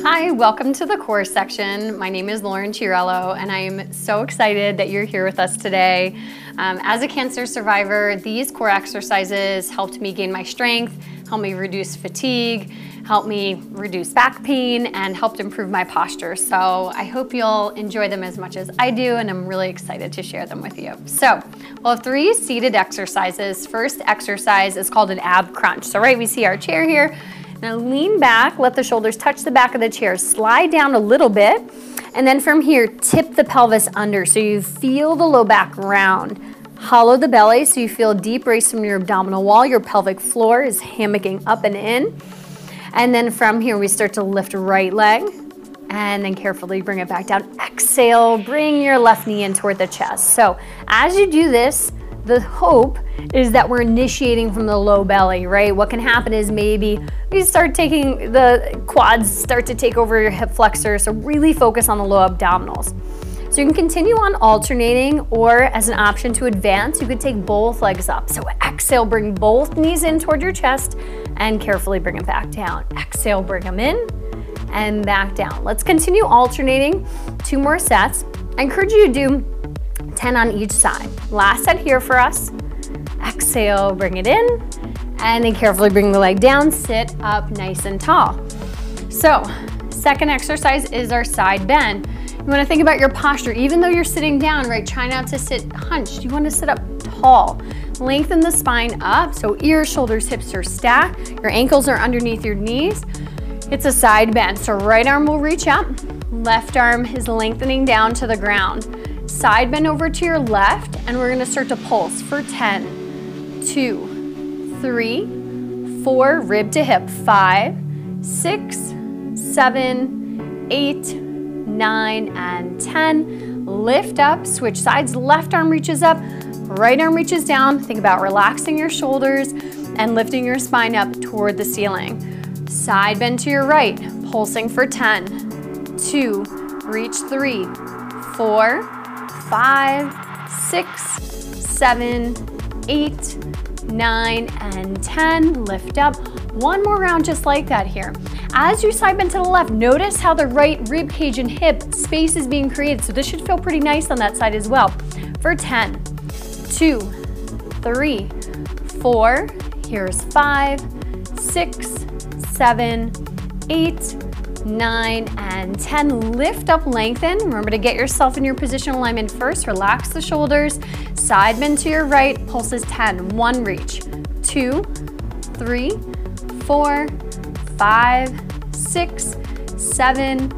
Hi, welcome to the course section. My name is Lauren Cirello, and I am so excited that you're here with us today. As a cancer survivor, these core exercises helped me gain my strength, helped me reduce fatigue, helped me reduce back pain, and helped improve my posture. So I hope you'll enjoy them as much as I do, and I'm really excited to share them with you. So we'll have 3 seated exercises. First exercise is called an ab crunch. So we see our chair here. Now lean back, let the shoulders touch the back of the chair, slide down a little bit, and then from here, tip the pelvis under so you feel the low back round. Hollow the belly so you feel a deep raise from your abdominal wall. Your pelvic floor is hammocking up and in. And then from here, we start to lift right leg, and then carefully bring it back down. Exhale, bring your left knee in toward the chest. So as you do this, the hope is that we're initiating from the low belly, right? What can happen is maybe you start taking the quads, start to take over your hip flexors, so really focus on the low abdominals. So you can continue on alternating, or as an option to advance, you could take both legs up. So exhale, bring both knees in toward your chest, and carefully bring it back down. Exhale, bring them in, and back down. Let's continue alternating, 2 more sets. I encourage you to do 10 on each side. Last set here for us. Exhale, bring it in, and then carefully bring the leg down, sit up nice and tall. So, second exercise is our side bend. You wanna think about your posture. Even though you're sitting down, right, try not to sit hunched. You wanna sit up tall. Lengthen the spine up, so ears, shoulders, hips are stacked. Your ankles are underneath your knees. It's a side bend, so right arm will reach up, left arm is lengthening down to the ground. Side bend over to your left, and we're gonna start to pulse for 10, 2, 3, 4, rib to hip, 5, 6, 7, 8, 9, and 10. Lift up, switch sides, left arm reaches up, right arm reaches down. Think about relaxing your shoulders and lifting your spine up toward the ceiling. Side bend to your right, pulsing for 10, 2, reach 3, 4, 5, 6, 7, 8, 9, and 10. Lift up. One more round just like that here. As you side bend to the left, notice how the right rib cage and hip space is being created. So this should feel pretty nice on that side as well. For 10, 2, 3, 4, here's 5, 6, 7, 8, 9, and 10. Lift up, lengthen. Remember to get yourself in your positional alignment first. Relax the shoulders. Side bend to your right. Pulses 10. 1 reach. 2, 3, 4, 5, 6, 7,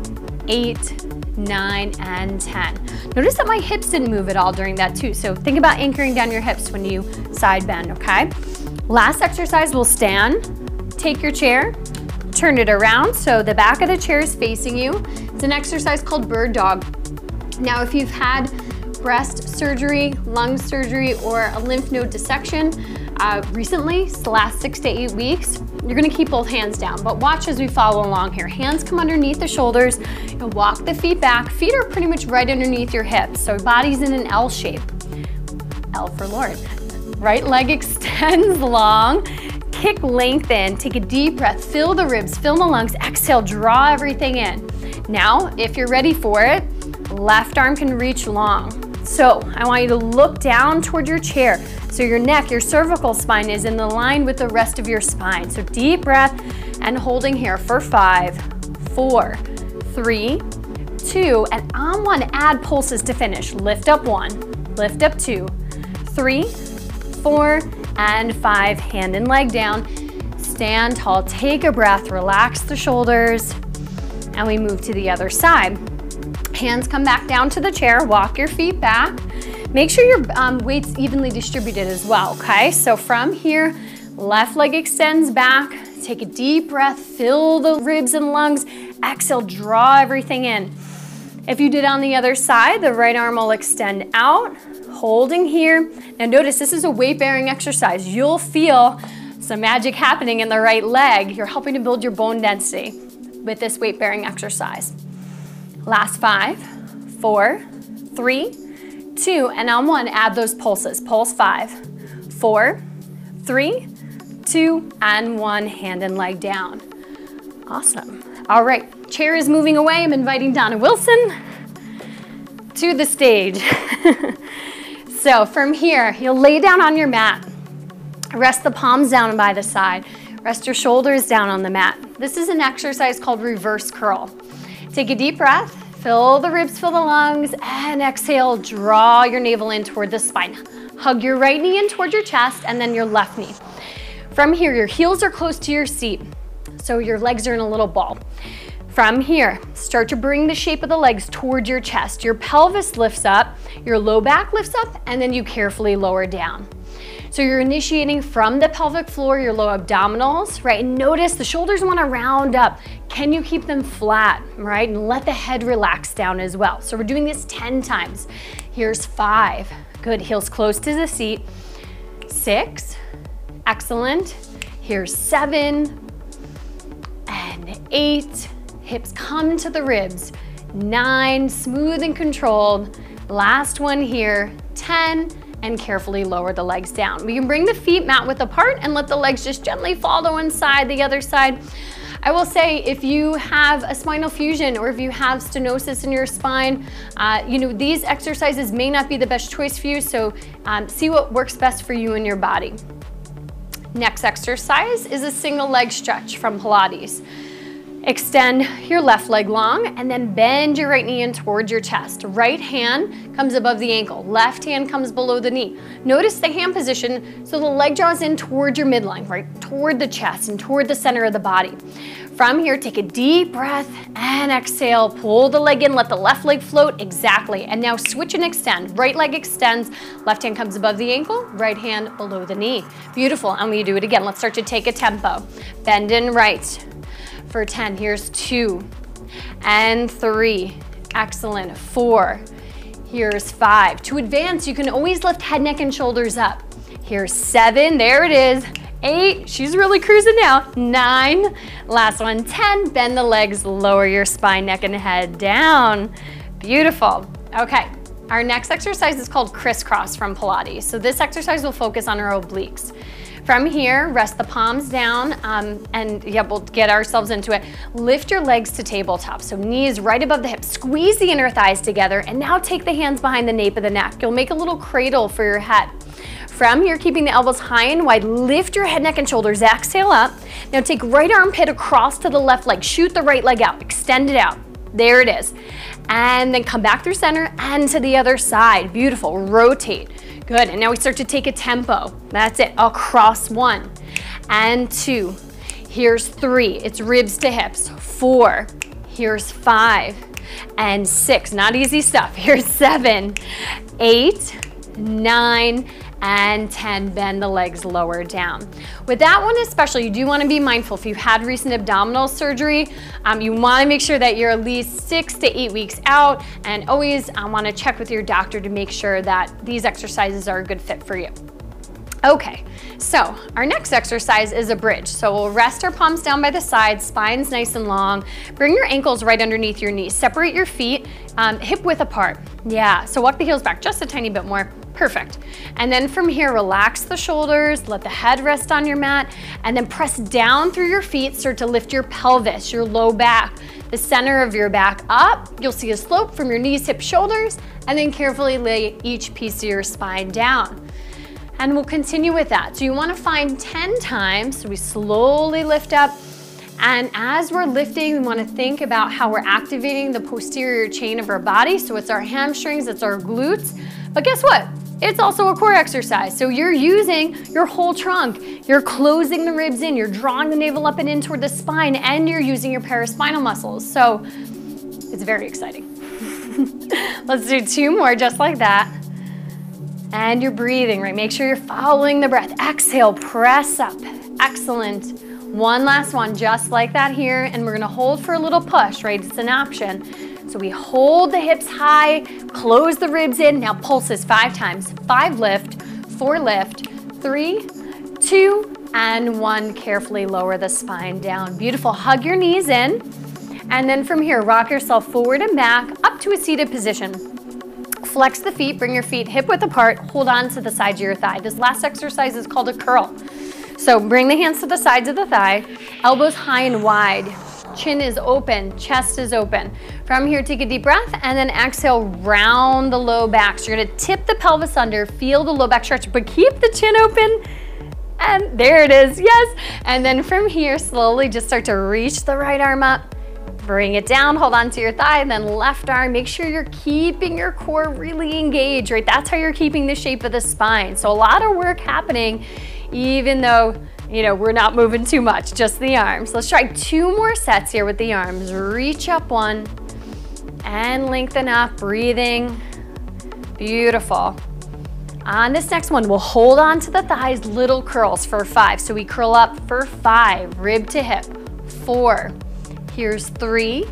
8, 9, and 10. Notice that my hips didn't move at all during that too. So think about anchoring down your hips when you side bend, okay? Last exercise, we'll stand. Take your chair. Turn it around so the back of the chair is facing you. It's an exercise called bird dog. Now, if you've had breast surgery, lung surgery, or a lymph node dissection recently, it's the last 6 to 8 weeks, you're gonna keep both hands down, but watch as we follow along here. Hands come underneath the shoulders, and walk the feet back. Feet are pretty much right underneath your hips, so body's in an L shape. L for Lauren. Right leg extends long. Kick, lengthen, take a deep breath, fill the ribs, fill the lungs, exhale, draw everything in. Now, if you're ready for it, left arm can reach long. So I want you to look down toward your chair. So your neck, your cervical spine is in the line with the rest of your spine. So deep breath and holding here for 5, 4, 3, 2, and on 1, add pulses to finish. Lift up 1, lift up 2, 3, 4, and 5, hand and leg down. Stand tall, take a breath, relax the shoulders, and we move to the other side. Hands come back down to the chair, walk your feet back. Make sure your weight's evenly distributed as well, okay? So from here, left leg extends back, take a deep breath, fill the ribs and lungs, exhale, draw everything in. If you did on the other side, the right arm will extend out, holding here. Now notice this is a weight-bearing exercise. You'll feel some magic happening in the right leg. You're helping to build your bone density with this weight-bearing exercise. Last 5, 4, 3, 2, and on 1, add those pulses. Pulse 5, 4, 3, 2, and 1, hand and leg down. Awesome. All right, chair is moving away. I'm inviting Donna Wilson to the stage. So from here, you'll lay down on your mat. Rest the palms down by the side. Rest your shoulders down on the mat. This is an exercise called reverse curl. Take a deep breath, fill the ribs, fill the lungs, and exhale, draw your navel in toward the spine. Hug your right knee in toward your chest and then your left knee. From here, your heels are close to your seat, so your legs are in a little ball. From here, start to bring the shape of the legs toward your chest. Your pelvis lifts up, your low back lifts up, and then you carefully lower down. So you're initiating from the pelvic floor, your low abdominals, right? And notice the shoulders want to round up. Can you keep them flat, right? And let the head relax down as well. So we're doing this 10 times. Here's 5. Good, heels close to the seat. 6, excellent. Here's 7 and 8. Hips come to the ribs. 9, smooth and controlled. Last one here, 10. And carefully lower the legs down. We can bring the feet mat width apart and let the legs just gently fall to one side, the other side. I will say if you have a spinal fusion or if you have stenosis in your spine, these exercises may not be the best choice for you, so see what works best for you and your body. Next exercise is a single leg stretch from Pilates. Extend your left leg long and then bend your right knee in towards your chest. Right hand comes above the ankle. Left hand comes below the knee. Notice the hand position so the leg draws in toward your midline, right? Toward the chest and toward the center of the body. From here, take a deep breath and exhale. Pull the leg in, let the left leg float. Exactly. And now switch and extend. Right leg extends. Left hand comes above the ankle. Right hand below the knee. Beautiful. And we do it again. Let's start to take a tempo. Bend in right. For 10, here's 2 and 3, excellent, 4, here's 5. To advance, you can always lift head, neck, and shoulders up. Here's 7, there it is, 8, she's really cruising now, 9, last one, 10, bend the legs, lower your spine, neck, and head down. Beautiful, okay. Our next exercise is called crisscross from Pilates. So this exercise will focus on our obliques. From here, rest the palms down, we'll get ourselves into it. Lift your legs to tabletop, so knees right above the hips. Squeeze the inner thighs together, and now take the hands behind the nape of the neck. You'll make a little cradle for your head. From here, keeping the elbows high and wide, lift your head, neck, and shoulders. Exhale up. Now take right armpit across to the left leg. Shoot the right leg out. Extend it out. There it is. And then come back through center and to the other side. Beautiful. Rotate. Good, and now we start to take a tempo. That's it, across 1 and 2. Here's 3, it's ribs to hips. 4, here's 5 and 6, not easy stuff. Here's 7, 8, 9, and 10, bend the legs lower down. With that one especially, you do want to be mindful. If you've had recent abdominal surgery, you want to make sure that you're at least 6 to 8 weeks out, and always want to check with your doctor to make sure that these exercises are a good fit for you. Okay, so our next exercise is a bridge. So we'll rest our palms down by the sides, spine's nice and long. Bring your ankles right underneath your knees. Separate your feet, hip width apart. Yeah, so walk the heels back just a tiny bit more. Perfect. And then from here, relax the shoulders, let the head rest on your mat, and then press down through your feet, start to lift your pelvis, your low back, the center of your back up. You'll see a slope from your knees, hips, shoulders, and then carefully lay each piece of your spine down. And we'll continue with that. So you want to find 10 times. So we slowly lift up. And as we're lifting, we want to think about how we're activating the posterior chain of our body. So it's our hamstrings, it's our glutes. But guess what? It's also a core exercise. So you're using your whole trunk. You're closing the ribs in. You're drawing the navel up and in toward the spine. And you're using your paraspinal muscles. So it's very exciting. Let's do 2 more just like that. And you're breathing, right? Make sure you're following the breath. Exhale, press up. Excellent. One last one, just like that here. And we're gonna hold for a little push, right? It's an option. So we hold the hips high, close the ribs in. Now pulses 5 times. 5 lift, 4 lift, 3, 2, and 1. Carefully lower the spine down. Beautiful, hug your knees in. And then from here, rock yourself forward and back, up to a seated position. flex the feet, bring your feet hip width apart, hold on to the sides of your thigh. This last exercise is called a curl. So bring the hands to the sides of the thigh, elbows high and wide, chin is open, chest is open. From here, take a deep breath and then exhale, round the low back. So you're gonna tip the pelvis under, feel the low back stretch, but keep the chin open. And there it is, yes. And then from here, slowly just start to reach the right arm up, bring it down, hold on to your thigh, and then left arm. Make sure you're keeping your core really engaged, right? That's how you're keeping the shape of the spine. So a lot of work happening, even though, you know, we're not moving too much, just the arms. Let's try two more sets here with the arms. Reach up one and lengthen up, breathing. Beautiful. On this next one, we'll hold on to the thighs, little curls for 5. So we curl up for 5, rib to hip, 4. Here's 3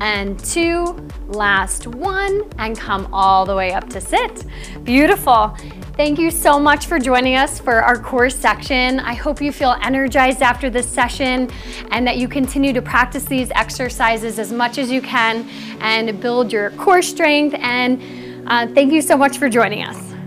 and 2, last 1, and come all the way up to sit. Beautiful. Thank you so much for joining us for our core section. I hope you feel energized after this session and that you continue to practice these exercises as much as you can and build your core strength. And thank you so much for joining us.